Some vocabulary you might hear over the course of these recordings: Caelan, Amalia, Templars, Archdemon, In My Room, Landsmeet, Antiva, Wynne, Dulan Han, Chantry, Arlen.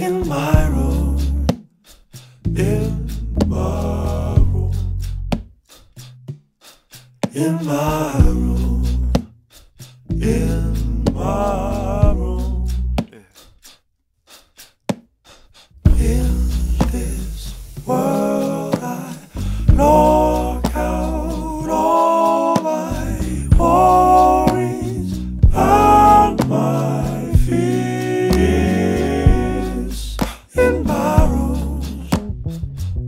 In my room, in my room, in my room, in my room, in this world I knock out all my worries and my fears. In my room,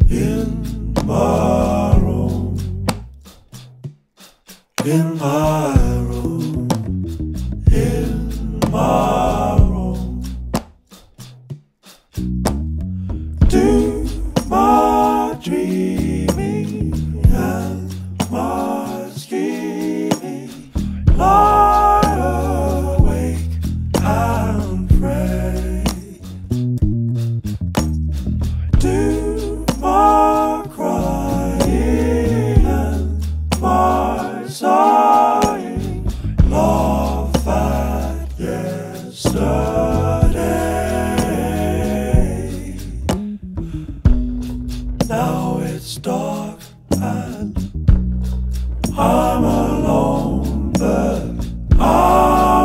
in my room, do my dreaming and my scheming, lie awake and pray, do my crying and my sorrow. Yesterday, now it's dark and I'm alone, but I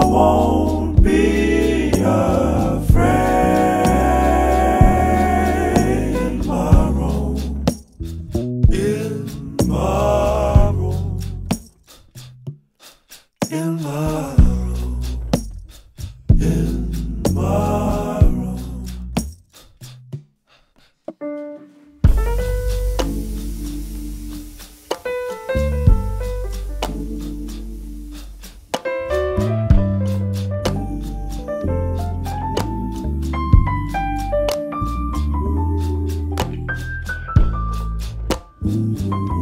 won't be afraid. In my room, in my room, in my room. I'm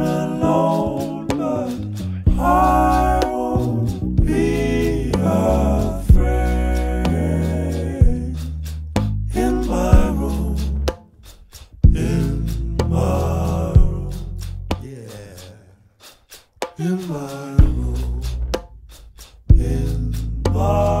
alone, but I won't be afraid. In my room, in my room, yeah. In my room, in my room.